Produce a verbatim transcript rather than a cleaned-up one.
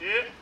They did.